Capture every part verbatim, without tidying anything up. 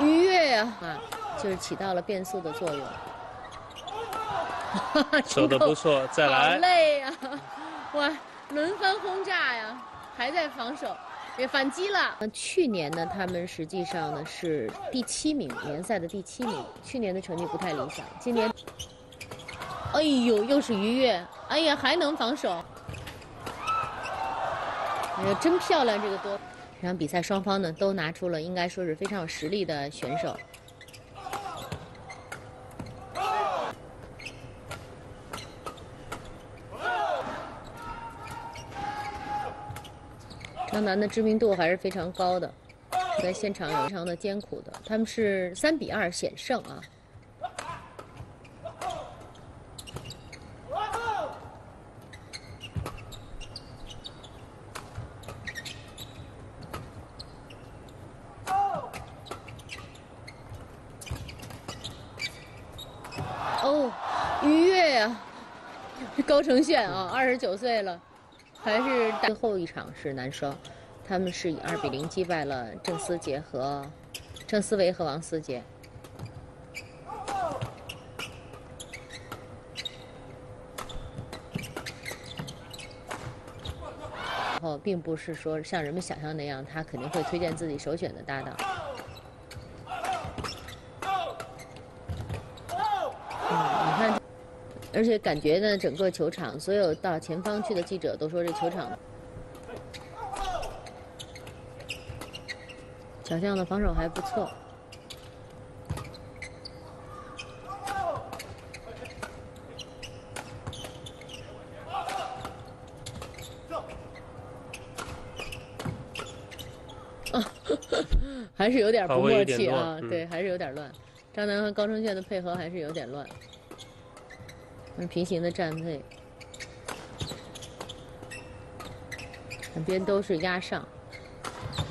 愉悦呀、啊，啊，就是起到了变速的作用。守得不错，再来。好累呀、啊，哇，轮番轰炸呀、啊，还在防守。 也反击了。去年呢，他们实际上呢是第七名，联赛的第七名。去年的成绩不太理想，今年，哎呦，又是愉悦，哎呀，还能防守，哎呀，真漂亮这个多。这场比赛双方呢都拿出了应该说是非常有实力的选手。张楠的知名度还是非常高的，在现场也非常的艰苦的，他们是三比二险胜啊。哦，愉悦呀、啊，高承炫啊，二十九岁了。 还是最后一场是男双，他们是以二比零击败了郑思杰和郑思维和王思杰。后并不是说像人们想象那样，他肯定会推荐自己首选的搭档。嗯，你看。 而且感觉呢，整个球场所有到前方去的记者都说，这球场小将的防守还不错。啊，还是有点不默契啊，嗯、对，还是有点乱。张楠和高承炫的配合还是有点乱。 平行的站位，两边都是压上。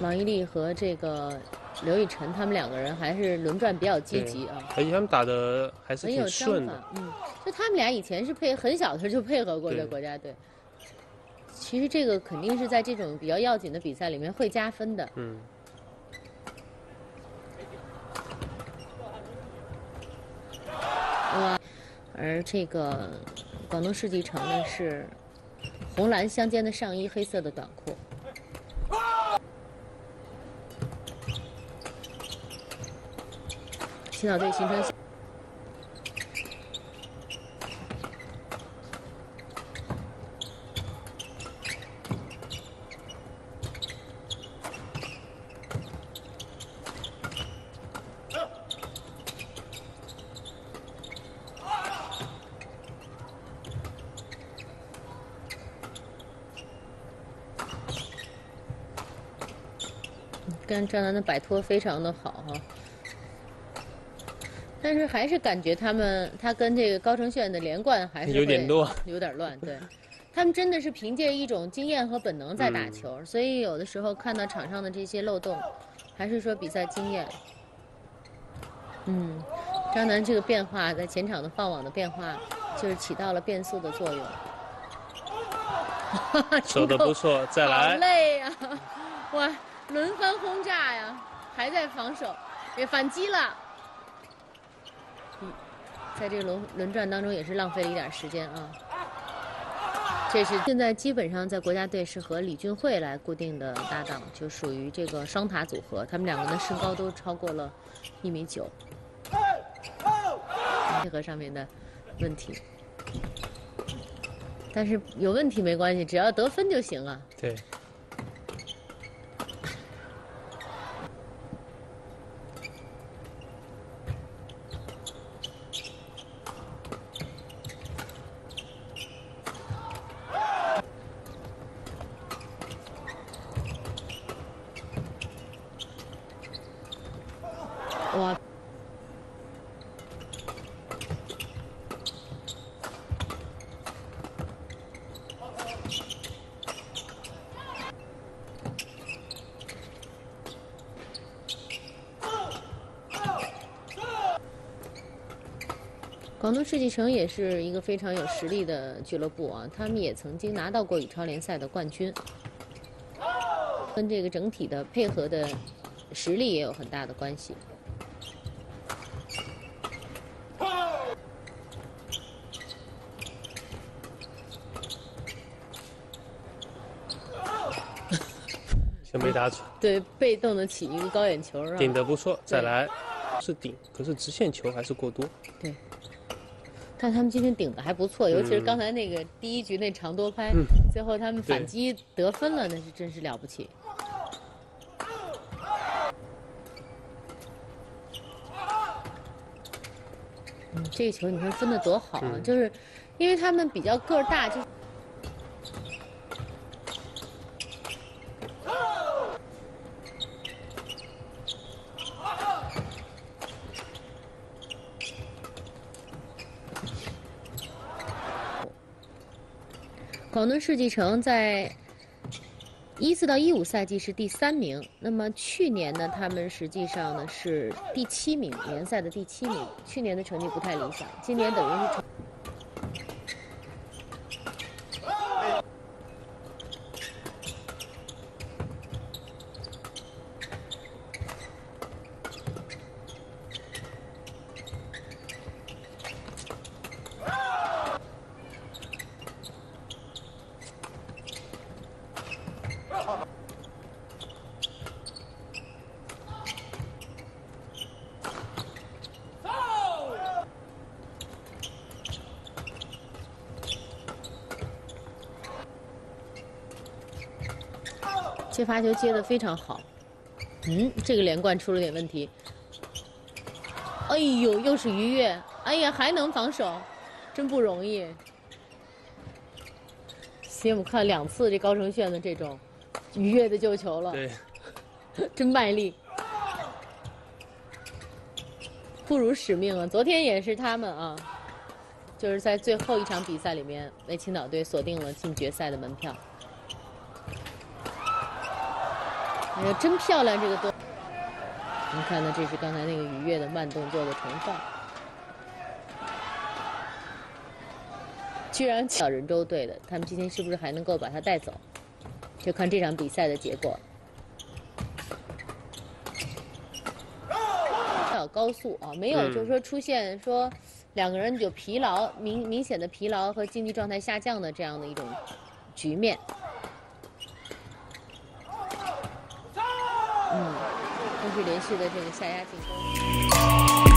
王一丽和这个刘雨辰，他们两个人还是轮转比较积极啊。而且他们打的还是挺顺的。嗯，就他们俩以前是配很小的时候就配合过的国家队。其实这个肯定是在这种比较要紧的比赛里面会加分的。嗯。 而这个广东世纪城呢是红蓝相间的上衣，黑色的短裤。青岛队形成跟张楠的摆脱非常的好哈、啊，但是还是感觉他们他跟这个高承炫的连贯还是有点多，有点乱。对，他们真的是凭借一种经验和本能在打球，嗯、所以有的时候看到场上的这些漏洞，还是说比赛经验。嗯，张楠这个变化在前场的放网的变化，就是起到了变速的作用。守得不错，再来。好累呀、啊，哇！ 轮番轰炸呀，还在防守，也反击了。嗯，在这个轮轮转当中也是浪费了一点时间啊。这是现在基本上在国家队是和李俊慧来固定的搭档，就属于这个双塔组合，他们两个人的身高都超过了一米九。配合上面的问题，但是有问题没关系，只要得分就行啊。对。 哇！广东世纪城也是一个非常有实力的俱乐部啊，他们也曾经拿到过羽超联赛的冠军，跟这个整体的配合的实力也有很大的关系。先没打准。对，被动的起一个高远球是吧？顶得不错，再来，是顶，可是直线球还是过多。对。 但他们今天顶的还不错，尤其是刚才那个第一局那长多拍，嗯、最后他们反击得分了，那是真是了不起。嗯，这个球你看分的多好啊！嗯、就是因为他们比较个儿大，就广东世纪城在一四到一五赛季是第三名，那么去年呢，他们实际上呢是第七名，联赛的第七名。去年的成绩不太理想，今年等于是。 这发球接得非常好，嗯，这个连贯出了点问题。哎呦，又是鱼跃，哎呀，还能防守，真不容易。西姆看两次这高承铉的这种鱼跃的救球了，对，真卖力，不辱使命啊！昨天也是他们啊，就是在最后一场比赛里面为青岛队锁定了进决赛的门票。 哎呀，真漂亮！这个多，你看呢？这是刚才那个愉悦的慢动作的重放，居然小人州队的，他们今天是不是还能够把他带走？就看这场比赛的结果。小高速啊，没有，就是说出现说两个人有疲劳、明明显的疲劳和竞技状态下降的这样的一种局面。 嗯，都是连续的这个下压进攻。